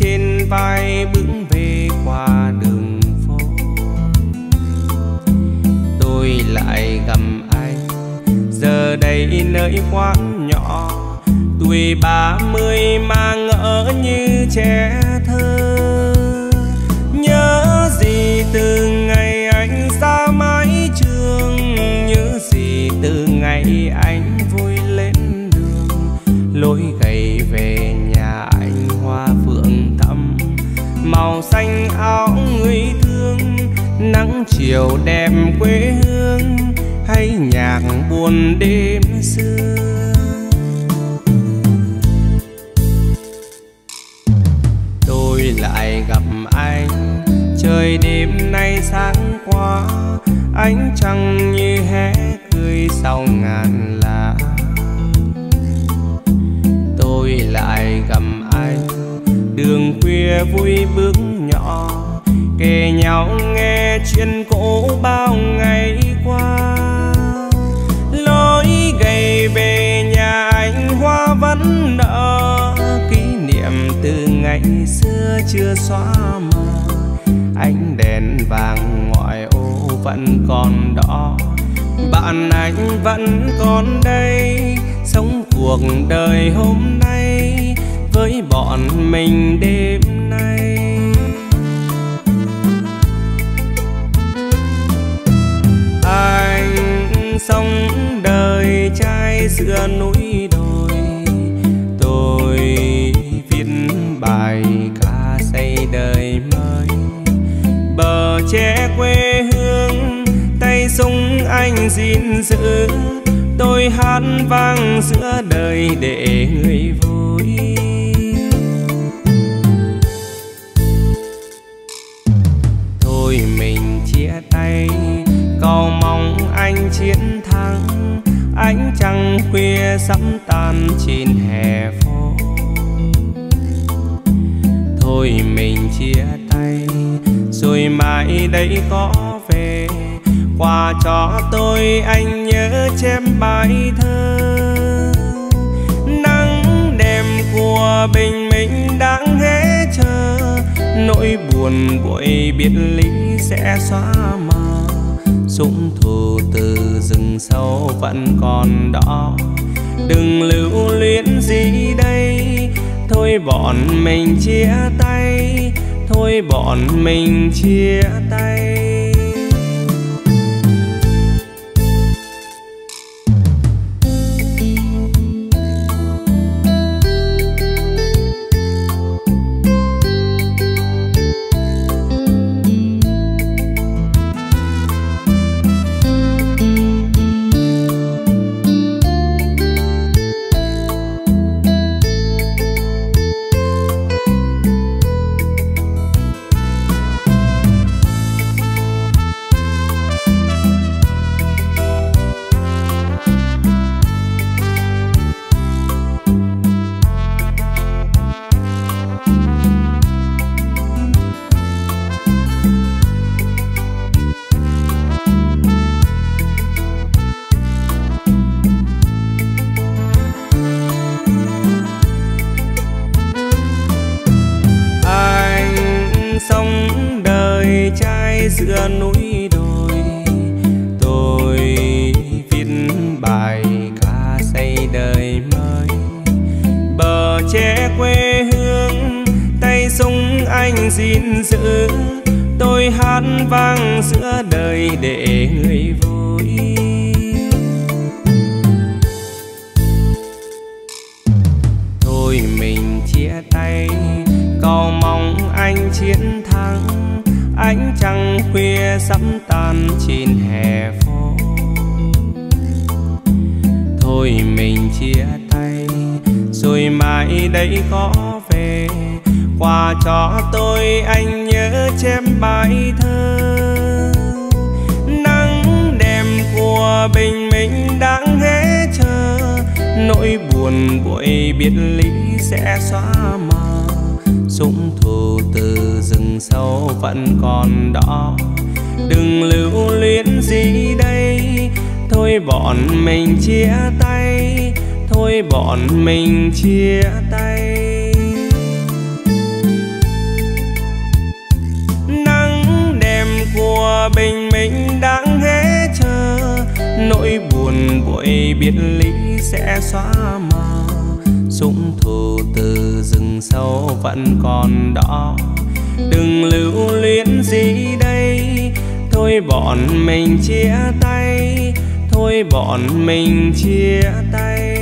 trên vai bững về qua đường phố. Tôi lại gặp anh giờ đây nơi quán nhỏ, tuổi 30 mà ngỡ như trẻ thơ. Nhớ gì từ ngày anh ra mái trường, nhớ gì từ ngày anh vui lên đường. Lối gầy về nhà anh hoa phượng thắm, màu xanh áo người thương, nắng chiều đẹp quê hương hay nhạc buồn đêm xưa. Lại gặp anh trời đêm nay sáng quá, ánh trăng như hé cười sau ngàn lá. Tôi lại gặp anh đường khuya vui bước nhỏ, kể nhau nghe chuyện cũ bao ngày qua. Lối gầy về nhà anh hoa vẫn nở, kỷ niệm từ ngày xưa chưa xóa mờ. Ánh đèn vàng ngoại ô vẫn còn đó, bạn anh vẫn còn đây. Sống cuộc đời hôm nay với bọn mình đêm nay. Anh sống đời trai giữa núi đồi, tôi bài ca xây đời mới. Bờ tre quê hương tay súng anh gìn giữ, tôi hát vang giữa đời để người vui. Thôi mình chia tay cầu mong anh chiến thắng, ánh trăng khuya sắp tan trên hè phố. Thôi mình chia tay rồi mãi đây có về, quà cho tôi anh nhớ chép bài thơ. Nắng đêm của bình minh đang hé chờ, nỗi buồn vội biệt ly sẽ xóa mờ. Súng thù từ rừng sâu vẫn còn đó, đừng lưu luyến gì đây. Thôi bọn mình chia tay, thôi bọn mình chia tay. Giữa núi đồi tôi viết bài ca xây đời mới. Bờ tre quê hương tay súng anh gìn giữ, tôi hát vang giữa đời để người vui. Thôi mình chia tay cầu mong anh chiến thắng, ánh trăng khuya sắp tan trên hè phố. Thôi mình chia tay rồi mai đây có về, quà cho tôi anh nhớ chép bài thơ. Nắng đêm của bình minh đang hé chờ, nỗi buồn vội biệt ly sẽ xóa mờ. Súng thù từ rừng sâu vẫn còn đó, đừng lưu luyến gì đây. Thôi bọn mình chia tay, thôi bọn mình chia tay. vội biệt ly sẽ xóa mờ, súng thù từ rừng sâu vẫn còn đó. Đừng lưu luyến gì đây, thôi bọn mình chia tay, thôi bọn mình chia tay.